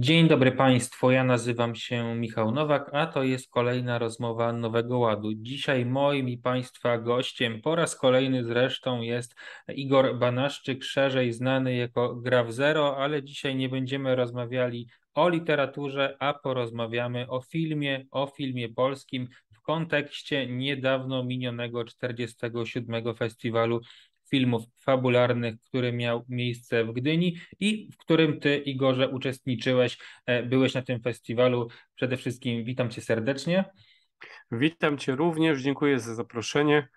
Dzień dobry Państwu, ja nazywam się Michał Nowak, a to jest kolejna rozmowa Nowego Ładu. Dzisiaj moim i Państwa gościem po raz kolejny zresztą jest Igor Banaszczyk, szerzej znany jako Graf Zero, ale dzisiaj nie będziemy rozmawiali o literaturze, a porozmawiamy o filmie polskim w kontekście niedawno minionego 47. Festiwalu Filmów Fabularnych, który miał miejsce w Gdyni i w którym Ty, Igorze, uczestniczyłeś, byłeś na tym festiwalu. Przede wszystkim witam Cię serdecznie. Witam Cię również, dziękuję za zaproszenie.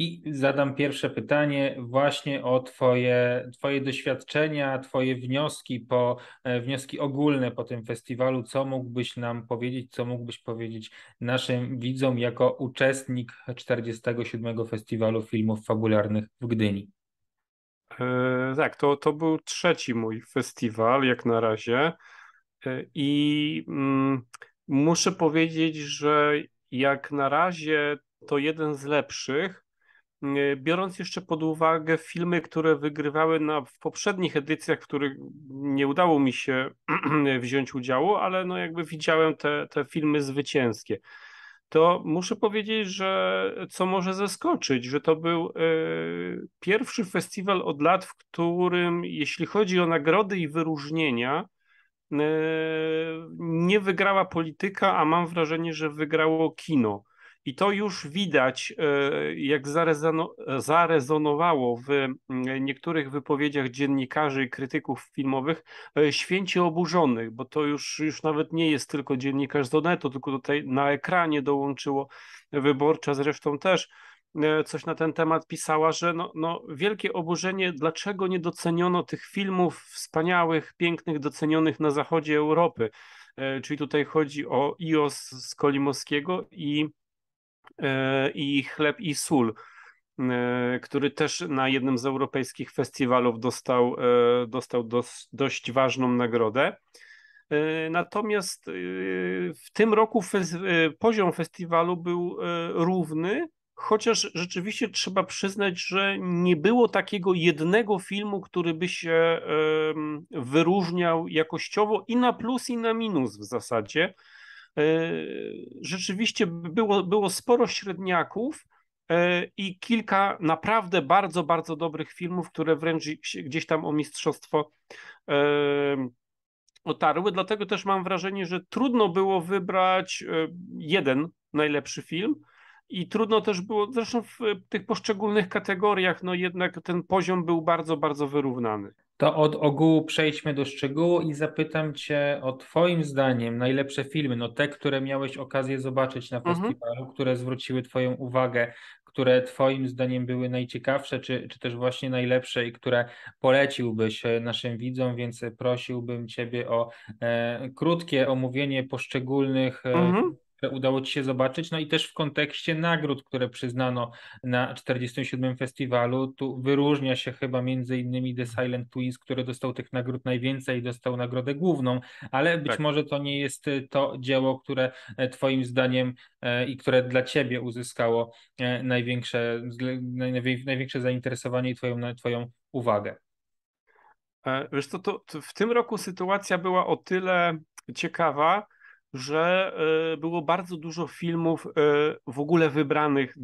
I zadam pierwsze pytanie właśnie o twoje doświadczenia, Twoje wnioski ogólne po tym festiwalu. Co mógłbyś nam powiedzieć, co mógłbyś powiedzieć naszym widzom jako uczestnik 47. Festiwalu Filmów Fabularnych w Gdyni? Tak, to był trzeci mój festiwal jak na razie i muszę powiedzieć, że jak na razie to jeden z lepszych, biorąc jeszcze pod uwagę filmy, które wygrywały w poprzednich edycjach, w których nie udało mi się wziąć udziału, ale no jakby widziałem te filmy zwycięskie. To muszę powiedzieć, że co może zaskoczyć, że to był pierwszy festiwal od lat, w którym jeśli chodzi o nagrody i wyróżnienia, nie wygrała polityka, a mam wrażenie, że wygrało kino. I to już widać, jak zarezonowało w niektórych wypowiedziach dziennikarzy i krytyków filmowych święcie oburzonych, bo to już nawet nie jest tylko dziennikarz z Onetu, tylko tutaj na ekranie dołączyło, Wyborcza zresztą też coś na ten temat pisała, że no wielkie oburzenie, dlaczego nie doceniono tych filmów wspaniałych, pięknych, docenionych na zachodzie Europy. Czyli tutaj chodzi o EO Skolimowskiego i Chleb i sól, który też na jednym z europejskich festiwalów dostał dość ważną nagrodę. Natomiast w tym roku poziom festiwalu był równy, chociaż rzeczywiście trzeba przyznać, że nie było takiego jednego filmu, który by się wyróżniał jakościowo i na plus, i na minus w zasadzie. Rzeczywiście było sporo średniaków i kilka naprawdę bardzo, bardzo dobrych filmów, które wręcz gdzieś tam o mistrzostwo otarły. Dlatego też mam wrażenie, że trudno było wybrać jeden najlepszy film i trudno też było, zresztą w tych poszczególnych kategoriach, no jednak ten poziom był bardzo, bardzo wyrównany. To od ogółu przejdźmy do szczegółu i zapytam Cię o Twoim zdaniem najlepsze filmy, no te, które miałeś okazję zobaczyć na festiwalu, które zwróciły Twoją uwagę, które Twoim zdaniem były najciekawsze, czy też właśnie najlepsze i które poleciłbyś naszym widzom, więc prosiłbym Ciebie o krótkie omówienie poszczególnych które udało Ci się zobaczyć, no i też w kontekście nagród, które przyznano na 47. festiwalu. Tu wyróżnia się chyba między innymi The Silent Twins, który dostał tych nagród najwięcej i dostał nagrodę główną, ale być może to nie jest to dzieło, które Twoim zdaniem i które dla Ciebie uzyskało największe zainteresowanie i Twoją uwagę. Wiesz co, to w tym roku sytuacja była o tyle ciekawa, że było bardzo dużo filmów w ogóle wybranych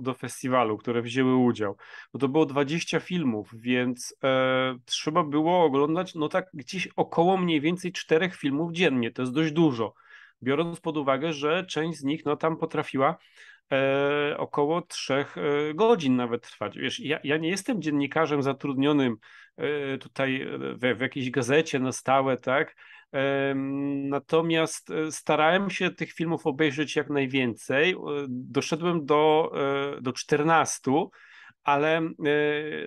do festiwalu, które wzięły udział. Bo to było 20 filmów, więc trzeba było oglądać no tak gdzieś około mniej więcej 4 filmów dziennie. To jest dość dużo, biorąc pod uwagę, że część z nich no tam potrafiła około 3 godzin nawet trwać. Wiesz, ja nie jestem dziennikarzem zatrudnionym tutaj w jakiejś gazecie na stałe, tak? Natomiast starałem się tych filmów obejrzeć jak najwięcej. Doszedłem do 14, ale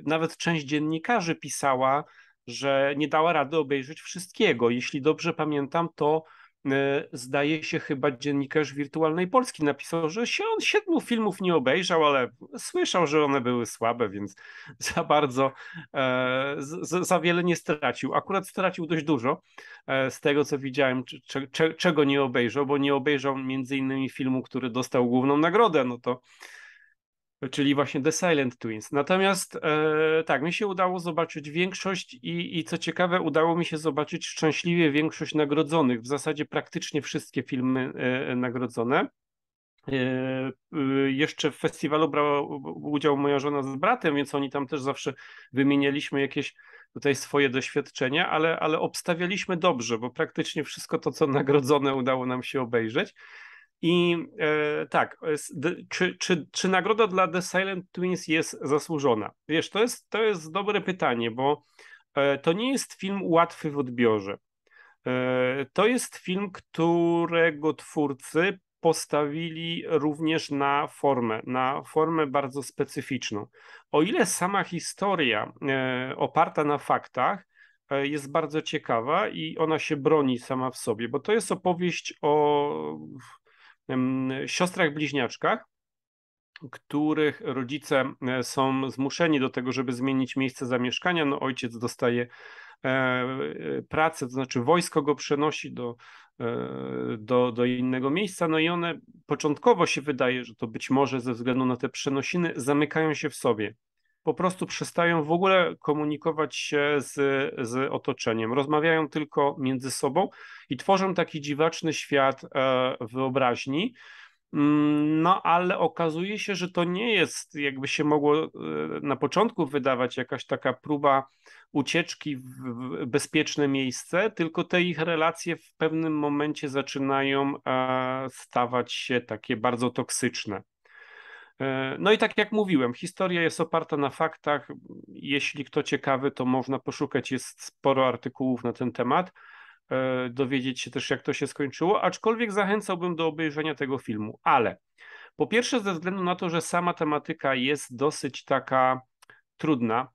nawet część dziennikarzy pisała, że nie dała rady obejrzeć wszystkiego. Jeśli dobrze pamiętam, to zdaje się chyba dziennikarz Wirtualnej Polski napisał, że się on 7 filmów nie obejrzał, ale słyszał, że one były słabe, więc za bardzo, za wiele nie stracił. Akurat stracił dość dużo z tego, co widziałem, czego nie obejrzał, bo nie obejrzał między innymi filmu, który dostał główną nagrodę, no to czyli właśnie The Silent Twins. Natomiast tak, mi się udało zobaczyć większość i co ciekawe, udało mi się zobaczyć szczęśliwie większość nagrodzonych, w zasadzie praktycznie wszystkie filmy nagrodzone. Jeszcze w festiwalu brała udział moja żona z bratem, więc oni tam też zawsze wymienialiśmy jakieś tutaj swoje doświadczenia, ale obstawialiśmy dobrze, bo praktycznie wszystko to, co nagrodzone, udało nam się obejrzeć. I tak, czy nagroda dla The Silent Twins jest zasłużona? Wiesz, to jest dobre pytanie, bo to nie jest film łatwy w odbiorze. To jest film, którego twórcy postawili również na formę bardzo specyficzną. O ile sama historia oparta na faktach jest bardzo ciekawa i ona się broni sama w sobie, bo to jest opowieść o siostrach bliźniaczkach, których rodzice są zmuszeni do tego, żeby zmienić miejsce zamieszkania. No, ojciec dostaje pracę, to znaczy wojsko go przenosi do innego miejsca, no i one początkowo się wydaje, że to być może ze względu na te przenosiny zamykają się w sobie. Po prostu przestają w ogóle komunikować się z otoczeniem. Rozmawiają tylko między sobą i tworzą taki dziwaczny świat wyobraźni. No ale okazuje się, że to nie jest, jakby się mogło na początku wydawać, jakaś taka próba ucieczki w bezpieczne miejsce, tylko te ich relacje w pewnym momencie zaczynają stawać się takie bardzo toksyczne. No i tak jak mówiłem, historia jest oparta na faktach. Jeśli kto ciekawy, to można poszukać, jest sporo artykułów na ten temat, dowiedzieć się też, jak to się skończyło, aczkolwiek zachęcałbym do obejrzenia tego filmu, ale po pierwsze ze względu na to, że sama tematyka jest dosyć taka trudna,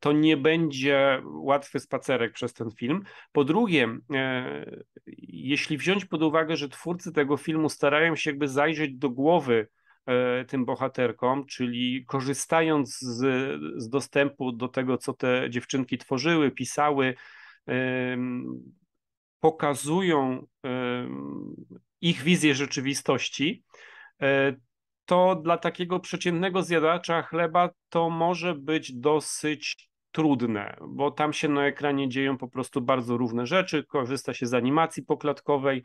to nie będzie łatwy spacerek przez ten film. Po drugie, jeśli wziąć pod uwagę, że twórcy tego filmu starają się jakby zajrzeć do głowy tym bohaterkom, czyli korzystając z dostępu do tego, co te dziewczynki tworzyły, pisały, pokazują ich wizję rzeczywistości, to dla takiego przeciętnego zjadacza chleba to może być dosyć trudne, bo tam się na ekranie dzieją po prostu bardzo różne rzeczy, korzysta się z animacji poklatkowej,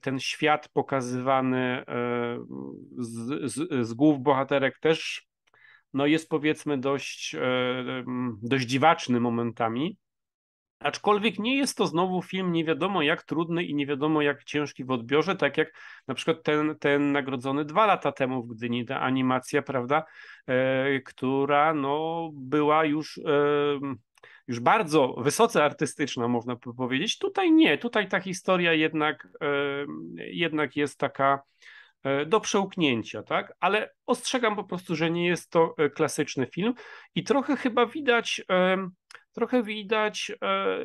ten świat pokazywany z głów bohaterek też no jest powiedzmy dość dziwaczny momentami, aczkolwiek nie jest to znowu film nie wiadomo jak trudny i nie wiadomo jak ciężki w odbiorze, tak jak na przykład ten nagrodzony 2 lata temu w Gdyni, ta animacja, prawda, która no była już bardzo wysoce artystyczna, można powiedzieć. Tutaj nie, tutaj ta historia jednak jest taka do przełknięcia, tak? Ale ostrzegam po prostu, że nie jest to klasyczny film i trochę chyba widać...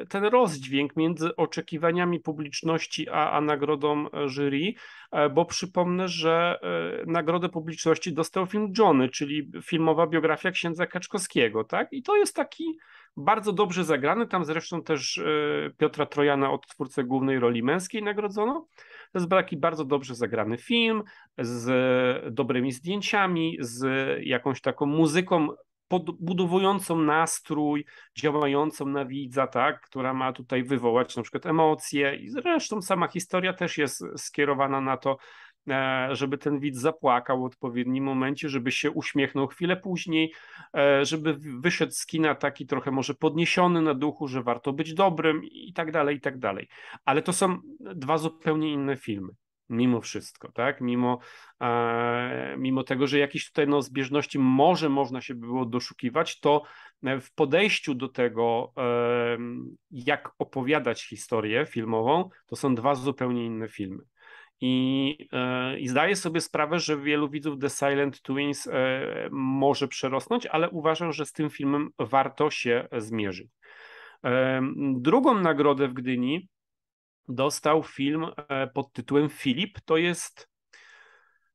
ten rozdźwięk między oczekiwaniami publiczności a nagrodą jury, bo przypomnę, że nagrodę publiczności dostał film Johnny, czyli filmowa biografia księdza Kaczkowskiego, tak? I to jest taki bardzo dobrze zagrany, tam zresztą też Piotra Trojana, odtwórcę głównej roli męskiej, nagrodzono. To jest taki bardzo dobrze zagrany film z dobrymi zdjęciami, z jakąś taką muzyką budowującą nastrój, działającą na widza, tak, która ma tutaj wywołać na przykład emocje i zresztą sama historia też jest skierowana na to, żeby ten widz zapłakał w odpowiednim momencie, żeby się uśmiechnął chwilę później, żeby wyszedł z kina taki trochę może podniesiony na duchu, że warto być dobrym i tak dalej, i tak dalej. Ale to są 2 zupełnie inne filmy. Mimo wszystko, tak? Mimo tego, że jakieś tutaj no, zbieżności może można się było doszukiwać, to w podejściu do tego, jak opowiadać historię filmową, to są 2 zupełnie inne filmy. I zdaję sobie sprawę, że wielu widzów The Silent Twins może przerosnąć, ale uważam, że z tym filmem warto się zmierzyć. Drugą nagrodę w Gdyni dostał film pod tytułem Filip. To jest,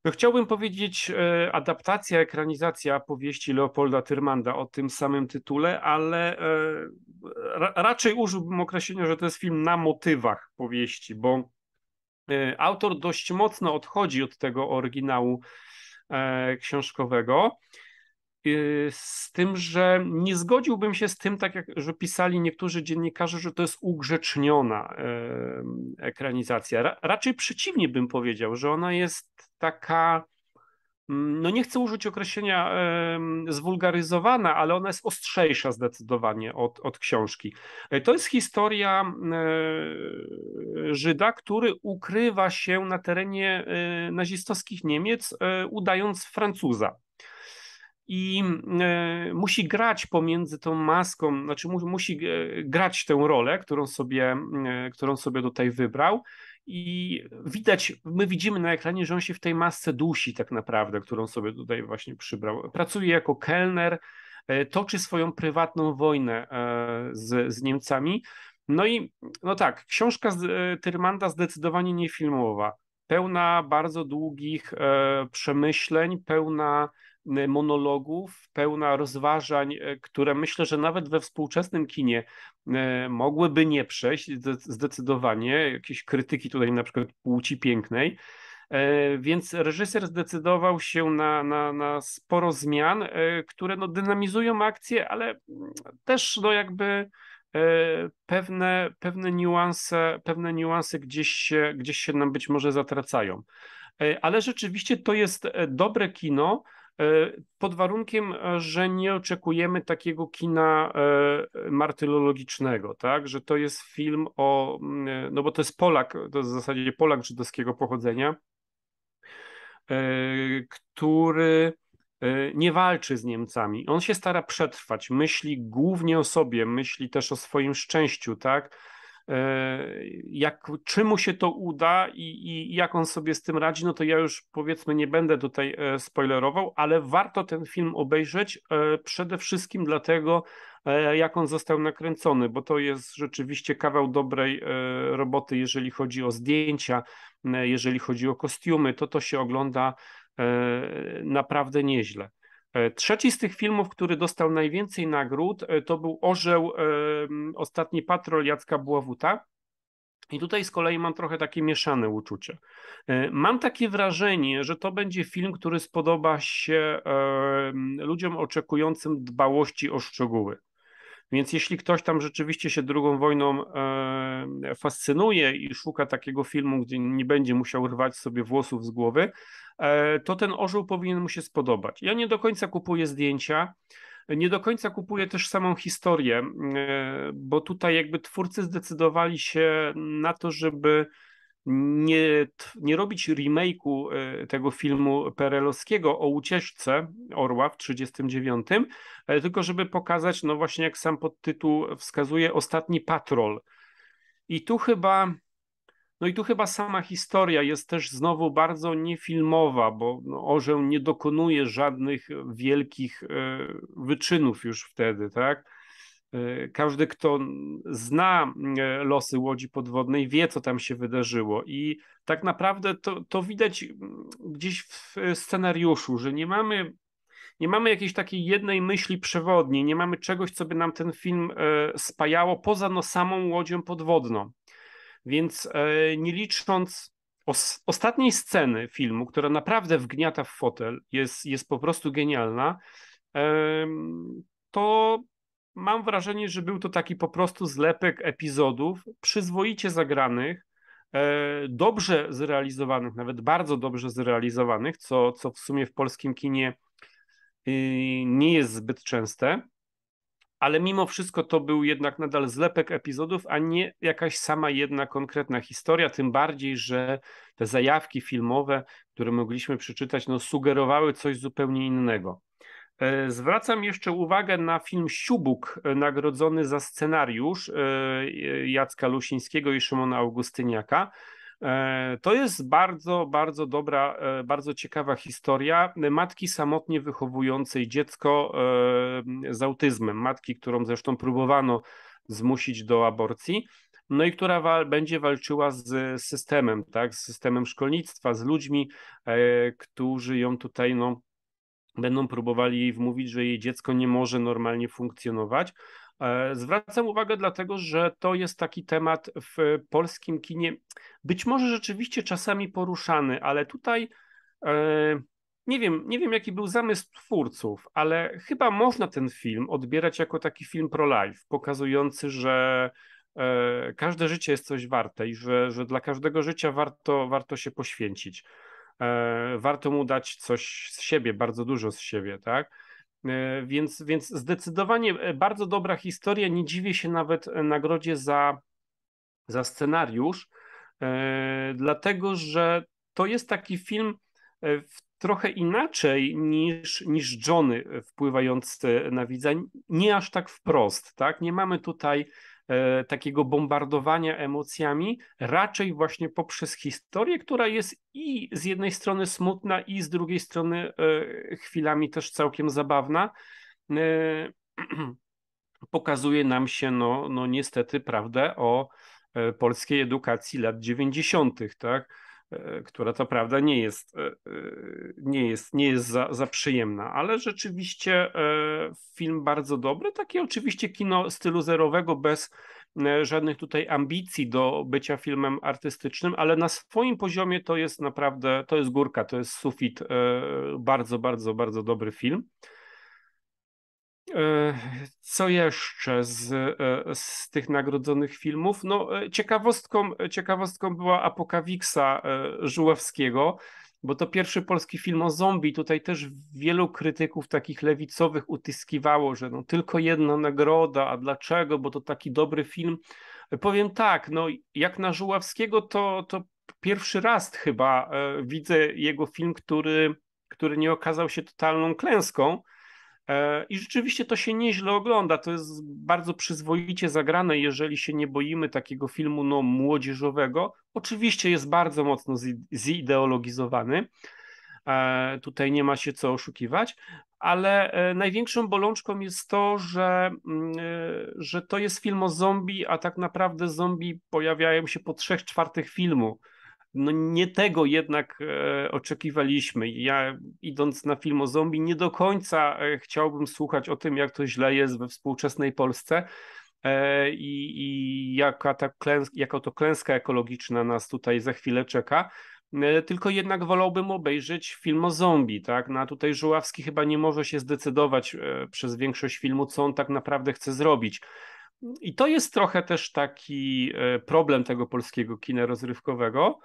no chciałbym powiedzieć, adaptacja, ekranizacja powieści Leopolda Tyrmanda o tym samym tytule, ale raczej użyłbym określenia, że to jest film na motywach powieści, bo autor dość mocno odchodzi od tego oryginału książkowego, z tym, że nie zgodziłbym się z tym, tak jak że pisali niektórzy dziennikarze, że to jest ugrzeczniona ekranizacja. Raczej przeciwnie bym powiedział, że ona jest taka, no nie chcę użyć określenia zwulgaryzowana, ale ona jest ostrzejsza zdecydowanie od książki. To jest historia Żyda, który ukrywa się na terenie nazistowskich Niemiec, udając Francuza. I musi grać pomiędzy tą maską, znaczy musi grać tę rolę, którą sobie tutaj wybrał. I widać, my widzimy na ekranie, że on się w tej masce dusi tak naprawdę, którą sobie tutaj właśnie przybrał. Pracuje jako kelner, toczy swoją prywatną wojnę z Niemcami. No i no tak, książka Tyrmanda zdecydowanie nie filmowa. Pełna bardzo długich przemyśleń, pełna monologów, pełna rozważań, które myślę, że nawet we współczesnym kinie mogłyby nie przejść zdecydowanie, jakieś krytyki tutaj na przykład płci pięknej, więc reżyser zdecydował się na sporo zmian, które no dynamizują akcję, ale też no jakby pewne niuanse gdzieś się nam być może zatracają. Ale rzeczywiście to jest dobre kino, pod warunkiem, że nie oczekujemy takiego kina martyrologicznego, tak? Że to jest film o, no bo to jest Polak, to jest w zasadzie Polak żydowskiego pochodzenia, który nie walczy z Niemcami. On się stara przetrwać, myśli głównie o sobie, myśli też o swoim szczęściu, tak? Czy mu się to uda i jak on sobie z tym radzi, no to ja już powiedzmy nie będę tutaj spoilerował, ale warto ten film obejrzeć przede wszystkim dlatego, jak on został nakręcony, bo to jest rzeczywiście kawał dobrej roboty, jeżeli chodzi o zdjęcia, jeżeli chodzi o kostiumy, to się ogląda naprawdę nieźle. Trzeci z tych filmów, który dostał najwięcej nagród, to był Orzeł, Ostatni patrol Jacka Bławuta. I tutaj z kolei mam trochę takie mieszane uczucie. Mam takie wrażenie, że to będzie film, który spodoba się ludziom oczekującym dbałości o szczegóły. Więc jeśli ktoś tam rzeczywiście się II wojną fascynuje i szuka takiego filmu, gdzie nie będzie musiał rwać sobie włosów z głowy, to ten Orzeł powinien mu się spodobać. Ja nie do końca kupuję zdjęcia, nie do końca kupuję też samą historię, bo tutaj jakby twórcy zdecydowali się na to, żeby nie robić remake'u tego filmu PRL-owskiego o ucieczce Orła w 1939, tylko żeby pokazać, no właśnie jak sam podtytuł wskazuje, Ostatni patrol. I tu chyba sama historia jest też znowu bardzo niefilmowa, bo Orzeł nie dokonuje żadnych wielkich wyczynów już wtedy, tak? Każdy, kto zna losy łodzi podwodnej, wie, co tam się wydarzyło i tak naprawdę to widać gdzieś w scenariuszu, że nie mamy jakiejś takiej jednej myśli przewodniej, nie mamy czegoś, co by nam ten film spajało poza no, samą łodzią podwodną, więc nie licząc ostatniej sceny filmu, która naprawdę wgniata w fotel, jest po prostu genialna, to mam wrażenie, że był to taki po prostu zlepek epizodów przyzwoicie zagranych, dobrze zrealizowanych, nawet bardzo dobrze zrealizowanych, co w sumie w polskim kinie nie jest zbyt częste, ale mimo wszystko to był jednak nadal zlepek epizodów, a nie jakaś sama jedna konkretna historia, tym bardziej, że te zajawki filmowe, które mogliśmy przeczytać, no, sugerowały coś zupełnie innego. Zwracam jeszcze uwagę na film Śubuk, nagrodzony za scenariusz Jacka Lusińskiego i Szymona Augustyniaka. To jest bardzo, bardzo dobra, bardzo ciekawa historia matki samotnie wychowującej dziecko z autyzmem. Matki, którą zresztą próbowano zmusić do aborcji. no i która będzie walczyła z systemem, tak, z systemem szkolnictwa, z ludźmi, którzy ją tutaj no, będą próbowali jej wmówić, że jej dziecko nie może normalnie funkcjonować. Zwracam uwagę dlatego, że to jest taki temat w polskim kinie, być może rzeczywiście czasami poruszany, ale tutaj nie wiem jaki był zamysł twórców, ale chyba można ten film odbierać jako taki film pro-life, pokazujący, że każde życie jest coś warte i że dla każdego życia warto się poświęcić. Warto mu dać coś z siebie, bardzo dużo z siebie, tak? Więc zdecydowanie bardzo dobra historia. Nie dziwię się nawet nagrodzie za scenariusz, dlatego że to jest taki film trochę inaczej niż Johnny wpływający na widza. Nie aż tak wprost, tak? Nie mamy tutaj takiego bombardowania emocjami, raczej właśnie poprzez historię, która jest i z jednej strony smutna, i z drugiej strony chwilami też całkiem zabawna, pokazuje nam się no niestety prawdę o polskiej edukacji lat 90., tak? Która to prawda nie jest za przyjemna, ale rzeczywiście film bardzo dobry, takie oczywiście kino stylu zerowego, bez żadnych tutaj ambicji do bycia filmem artystycznym, ale na swoim poziomie to jest naprawdę, to jest górka, to jest sufit, bardzo, bardzo, bardzo dobry film. Co jeszcze z tych nagrodzonych filmów? No, ciekawostką była Apokawixa Żuławskiego, bo to pierwszy polski film o zombie. Tutaj też wielu krytyków takich lewicowych utyskiwało, że no, tylko jedna nagroda, a dlaczego, bo to taki dobry film. Powiem tak, no, jak na Żuławskiego to pierwszy raz chyba widzę jego film, który nie okazał się totalną klęską. I rzeczywiście to się nieźle ogląda, to jest bardzo przyzwoicie zagrane, jeżeli się nie boimy takiego filmu no, młodzieżowego. Oczywiście jest bardzo mocno zideologizowany, tutaj nie ma się co oszukiwać, ale największą bolączką jest to, że to jest film o zombie, a tak naprawdę zombie pojawiają się po 3/4 filmu. No nie tego jednak oczekiwaliśmy. Ja idąc na film o zombie nie do końca chciałbym słuchać o tym, jak to źle jest we współczesnej Polsce i jaka to klęska ekologiczna nas tutaj za chwilę czeka, tylko jednak wolałbym obejrzeć film o zombie, tak? No a tutaj Żuławski chyba nie może się zdecydować przez większość filmu, co on tak naprawdę chce zrobić. I to jest trochę też taki problem tego polskiego kina rozrywkowego,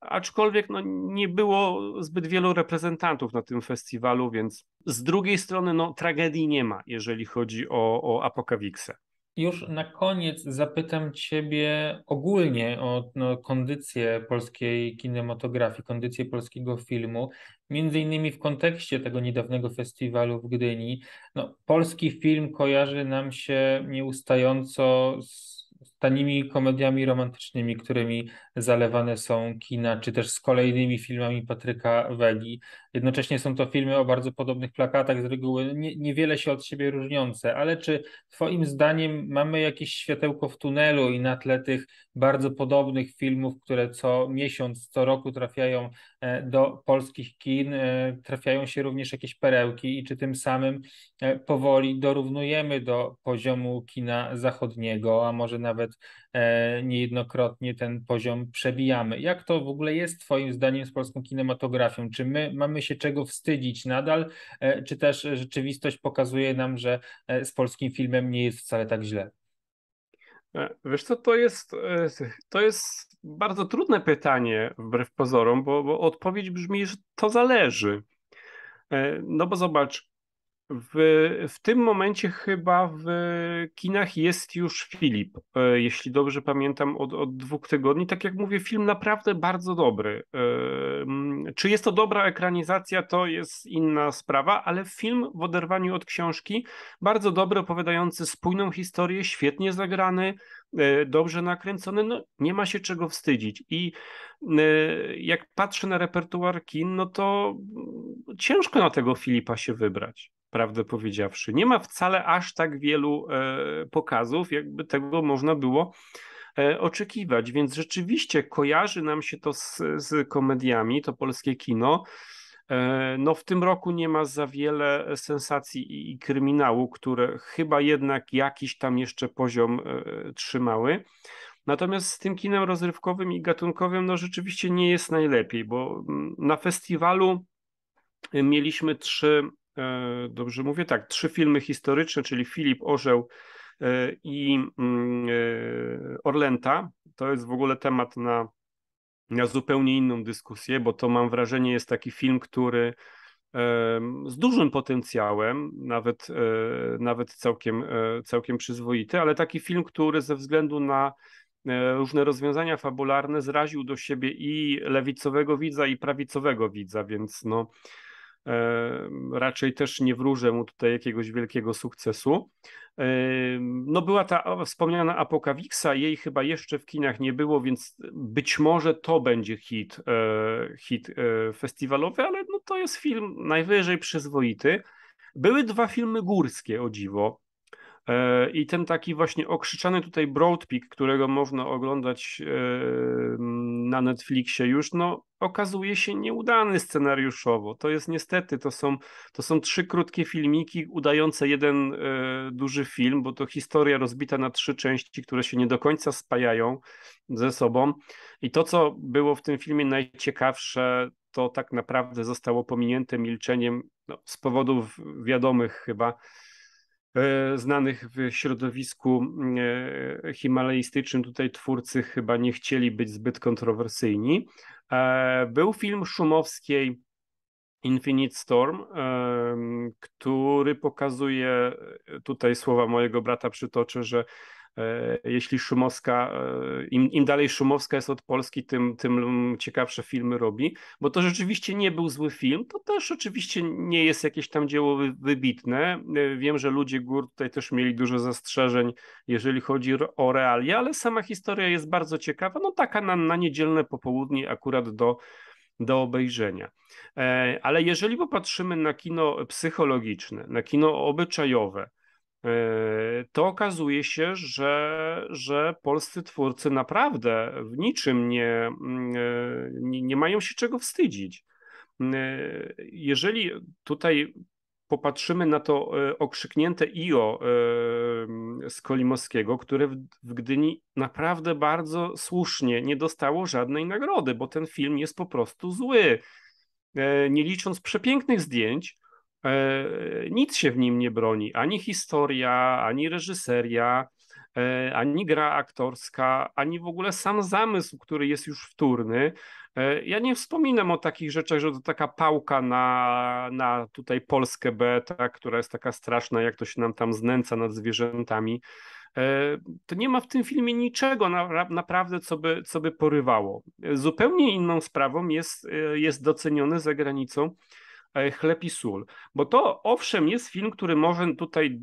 aczkolwiek no, nie było zbyt wielu reprezentantów na tym festiwalu, więc z drugiej strony no, tragedii nie ma, jeżeli chodzi o Apokawiksę. Już na koniec zapytam Ciebie ogólnie o no, kondycję polskiej kinematografii, kondycję polskiego filmu, między innymi w kontekście tego niedawnego festiwalu w Gdyni. No, polski film kojarzy nam się nieustająco z tanimi komediami romantycznymi, którymi zalewane są kina, czy też z kolejnymi filmami Patryka Wegi. Jednocześnie są to filmy o bardzo podobnych plakatach, z reguły niewiele się od siebie różniące, ale czy Twoim zdaniem mamy jakieś światełko w tunelu i na tle tych bardzo podobnych filmów, które co miesiąc, co roku trafiają do polskich kin, trafiają się również jakieś perełki i czy tym samym powoli dorównujemy do poziomu kina zachodniego, a może nawet niejednokrotnie ten poziom przebijamy? Jak to w ogóle jest Twoim zdaniem z polską kinematografią? Czy my mamy się czego wstydzić nadal, czy też rzeczywistość pokazuje nam, że z polskim filmem nie jest wcale tak źle? Wiesz co, to jest bardzo trudne pytanie wbrew pozorom, bo odpowiedź brzmi, że to zależy. No bo zobacz, w tym momencie chyba w kinach jest już Filip, jeśli dobrze pamiętam, od 2 tygodni. Tak jak mówię, film naprawdę bardzo dobry. Czy jest to dobra ekranizacja, to jest inna sprawa, ale film w oderwaniu od książki bardzo dobry, opowiadający spójną historię, świetnie zagrany, dobrze nakręcony, no nie ma się czego wstydzić. I jak patrzę na repertuar kin, no to ciężko na tego Filipa się wybrać, prawdę powiedziawszy. Nie ma wcale aż tak wielu pokazów, jakby tego można było oczekiwać, więc rzeczywiście kojarzy nam się to z komediami, to polskie kino. No w tym roku nie ma za wiele sensacji i kryminału, które chyba jednak jakiś tam jeszcze poziom trzymały. Natomiast z tym kinem rozrywkowym i gatunkowym no rzeczywiście nie jest najlepiej, bo na festiwalu mieliśmy trzy filmy historyczne, czyli Filip, Orzeł i Orlęta. To jest w ogóle temat na zupełnie inną dyskusję, bo to mam wrażenie jest taki film, który z dużym potencjałem, nawet całkiem przyzwoity, ale taki film, który ze względu na różne rozwiązania fabularne zraził do siebie i lewicowego widza, i prawicowego widza, więc no raczej też nie wróżę mu tutaj jakiegoś wielkiego sukcesu. No była ta wspomniana Apokawixa, jej chyba jeszcze w kinach nie było, więc być może to będzie hit festiwalowy, ale no to jest film najwyżej przyzwoity. Były dwa filmy górskie, o dziwo. I ten taki właśnie okrzyczany tutaj Broad Peak, którego można oglądać na Netflixie już, no okazuje się nieudany scenariuszowo. To jest niestety, to są trzy krótkie filmiki udające jeden duży film, bo to historia rozbita na trzy części, które się nie do końca spajają ze sobą. I to, co było w tym filmie najciekawsze, to tak naprawdę zostało pominięte milczeniem z powodów wiadomych chyba, znanych w środowisku himalaistycznym tutaj twórcy chyba nie chcieli być zbyt kontrowersyjni. Był film Szumowskiej Infinite Storm, który pokazuje, tutaj słowa mojego brata przytoczę, że jeśli Szumowska, im dalej Szumowska jest od Polski, tym ciekawsze filmy robi, bo to rzeczywiście nie był zły film, to też oczywiście nie jest jakieś tam dzieło wybitne. Wiem, że ludzie gór tutaj też mieli dużo zastrzeżeń, jeżeli chodzi o realia, ale sama historia jest bardzo ciekawa, no taka na niedzielne popołudnie akurat do obejrzenia. Ale jeżeli popatrzymy na kino psychologiczne, na kino obyczajowe, to okazuje się, że polscy twórcy naprawdę w niczym nie mają się czego wstydzić. Jeżeli tutaj popatrzymy na to okrzyknięte EO Skolimowskiego, które w Gdyni naprawdę bardzo słusznie nie dostało żadnej nagrody, bo ten film jest po prostu zły. Nie licząc przepięknych zdjęć, nic się w nim nie broni, ani historia, ani reżyseria, ani gra aktorska, ani w ogóle sam zamysł, który jest już wtórny. Ja nie wspominam o takich rzeczach, że to taka pałka na tutaj Polskę B, która jest taka straszna, jak to się nam tam znęca nad zwierzętami. To nie ma w tym filmie niczego naprawdę, co by porywało. Zupełnie inną sprawą jest doceniony za granicą Chleb i sól, bo to owszem jest film, który może tutaj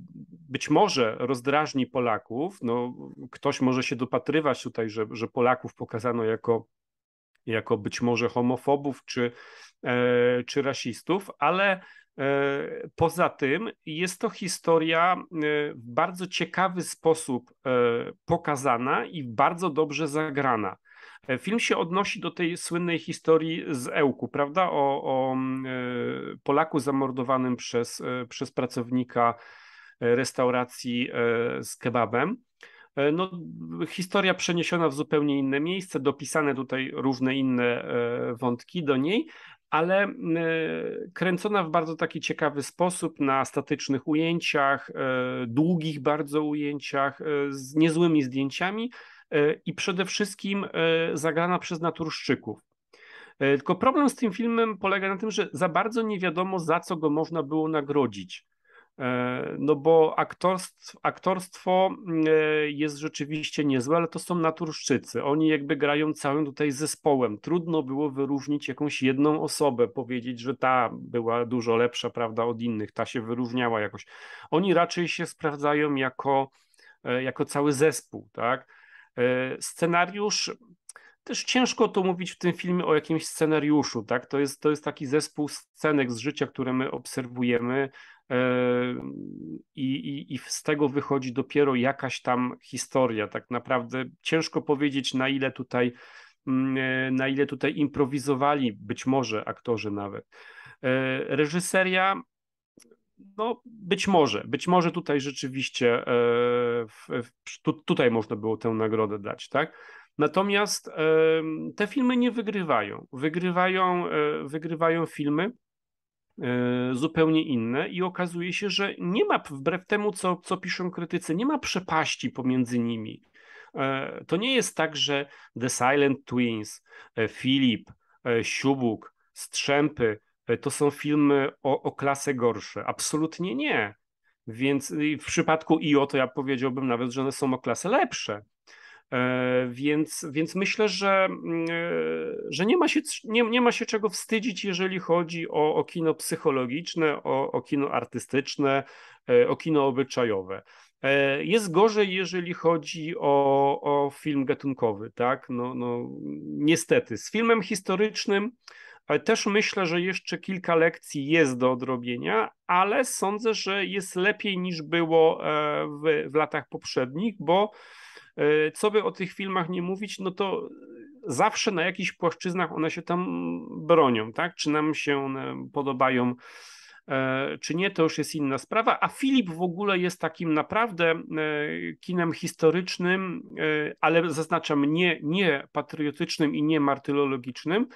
być może rozdrażni Polaków, no, ktoś może się dopatrywać tutaj, że Polaków pokazano jako być może homofobów czy rasistów, ale poza tym jest to historia w bardzo ciekawy sposób pokazana i bardzo dobrze zagrana. Film się odnosi do tej słynnej historii z Ełku, prawda? O Polaku zamordowanym przez pracownika restauracji z kebabem. No, historia przeniesiona w zupełnie inne miejsce, dopisane tutaj różne inne wątki do niej, ale kręcona w bardzo taki ciekawy sposób, na statycznych ujęciach, długich bardzo ujęciach, z niezłymi zdjęciami, i przede wszystkim zagrana przez naturszczyków. Tylko problem z tym filmem polega na tym, że za bardzo nie wiadomo, za co go można było nagrodzić. No bo aktorstwo jest rzeczywiście niezłe, ale to są naturszczycy. Oni jakby grają całym tutaj zespołem. Trudno było wyróżnić jakąś jedną osobę, powiedzieć, że ta była dużo lepsza, prawda, od innych, ta się wyróżniała jakoś. Oni raczej się sprawdzają jako cały zespół, tak? Scenariusz, też ciężko to mówić w tym filmie o jakimś scenariuszu, tak? To jest taki zespół scenek z życia, które my obserwujemy, I z tego wychodzi dopiero jakaś tam historia. Tak naprawdę ciężko powiedzieć, na ile tutaj improwizowali być może aktorzy nawet. Reżyseria, no być może tutaj rzeczywiście tutaj można było tę nagrodę dać, tak? Natomiast te filmy nie wygrywają. Wygrywają filmy zupełnie inne i okazuje się, że nie ma, wbrew temu co piszą krytycy, nie ma przepaści pomiędzy nimi. To nie jest tak, że The Silent Twins, Filip, Śubuk, Strzępy to są filmy o klasę gorsze. Absolutnie nie. Więc w przypadku EO to ja powiedziałbym nawet, że one są o klasę lepsze. Więc myślę, że nie ma się czego wstydzić, jeżeli chodzi o kino psychologiczne, o kino artystyczne, o kino obyczajowe. Jest gorzej, jeżeli chodzi o film gatunkowy, tak? No, niestety. Z filmem historycznym też myślę, że jeszcze kilka lekcji jest do odrobienia, ale sądzę, że jest lepiej niż było w latach poprzednich, bo co by o tych filmach nie mówić, no to zawsze na jakichś płaszczyznach one się tam bronią, tak? Czy nam się one podobają, czy nie, to już jest inna sprawa. A Filip w ogóle jest takim naprawdę kinem historycznym, ale zaznaczam, nie patriotycznym i nie martyrologicznym,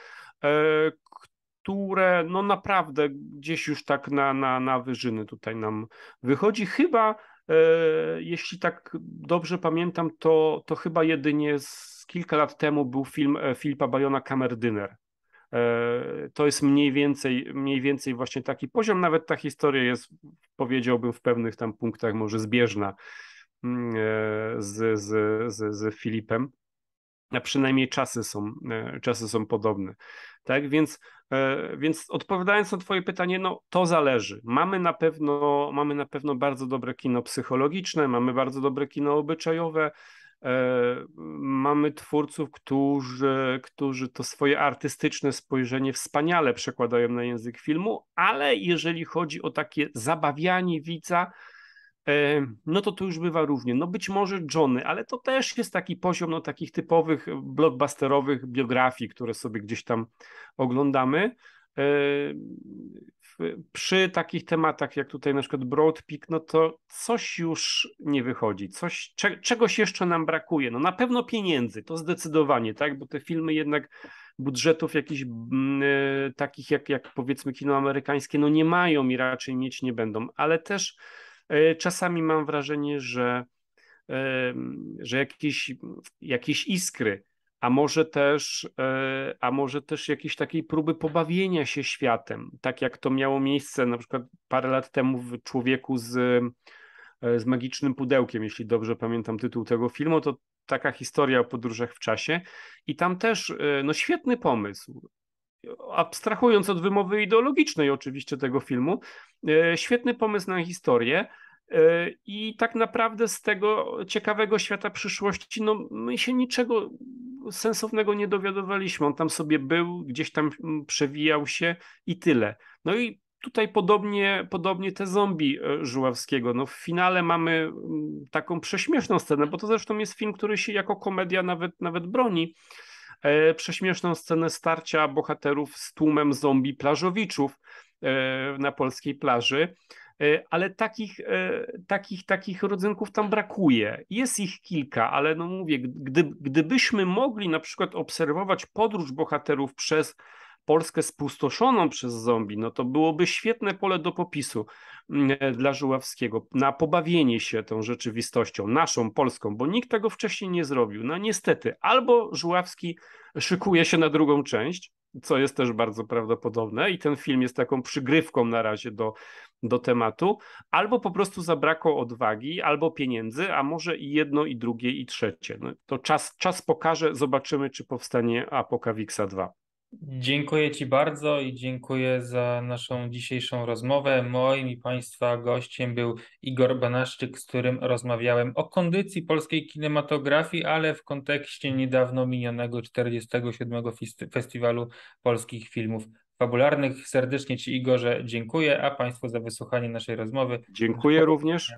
które no naprawdę gdzieś już tak na wyżyny tutaj nam wychodzi. Chyba, jeśli tak dobrze pamiętam, to chyba jedynie z kilka lat temu był film Filipa Bajona Kamerdyner. To jest mniej więcej właśnie taki poziom, nawet ta historia jest, powiedziałbym, w pewnych tam punktach może zbieżna z Filipem. A przynajmniej czasy są podobne. Tak więc odpowiadając na twoje pytanie, no to zależy. Mamy na pewno bardzo dobre kino psychologiczne, mamy bardzo dobre kino obyczajowe, mamy twórców, którzy to swoje artystyczne spojrzenie wspaniale przekładają na język filmu, ale jeżeli chodzi o takie zabawianie widza, no to tu już bywa równie. No być może Johnny, ale to też jest taki poziom no, takich typowych blockbusterowych biografii, które sobie gdzieś tam oglądamy. Przy takich tematach jak tutaj na przykład Broad Peak, no to coś już nie wychodzi, czegoś jeszcze nam brakuje. No na pewno pieniędzy, to zdecydowanie, tak, bo te filmy jednak budżetów jakichś takich jak powiedzmy kino amerykańskie no nie mają i raczej mieć nie będą, ale też czasami mam wrażenie, że jakieś iskry, a może też jakiejś takiej próby pobawienia się światem, tak jak to miało miejsce na przykład parę lat temu w Człowieku z Magicznym Pudełkiem, jeśli dobrze pamiętam tytuł tego filmu, to taka historia o podróżach w czasie i tam też no, świetny pomysł. Abstrahując od wymowy ideologicznej oczywiście tego filmu, świetny pomysł na historię i tak naprawdę z tego ciekawego świata przyszłości no my się niczego sensownego nie dowiadywaliśmy. On tam sobie był, gdzieś tam przewijał się i tyle. No i tutaj podobnie te zombie Żuławskiego. No w finale mamy taką prześmieszną scenę, bo to zresztą jest film, który się jako komedia nawet broni. Prześmieszną scenę starcia bohaterów z tłumem zombie plażowiczów na polskiej plaży, ale takich rodzynków tam brakuje. Jest ich kilka, ale no mówię, gdybyśmy mogli na przykład obserwować podróż bohaterów przez Polskę spustoszoną przez zombie, no to byłoby świetne pole do popisu dla Żuławskiego na pobawienie się tą rzeczywistością, naszą polską, bo nikt tego wcześniej nie zrobił. No niestety, albo Żuławski szykuje się na drugą część, co jest też bardzo prawdopodobne i ten film jest taką przygrywką na razie do tematu, albo po prostu zabrakło odwagi, albo pieniędzy, a może i jedno, i drugie, i trzecie. No to czas pokaże, zobaczymy, czy powstanie Apokawixa 2. Dziękuję ci bardzo i dziękuję za naszą dzisiejszą rozmowę. Moim i państwa gościem był Igor Banaszczyk, z którym rozmawiałem o kondycji polskiej kinematografii, ale w kontekście niedawno minionego 47. Festiwalu Polskich Filmów Fabularnych. Serdecznie Ci, Igorze, dziękuję, a Państwu za wysłuchanie naszej rozmowy. Dziękuję również.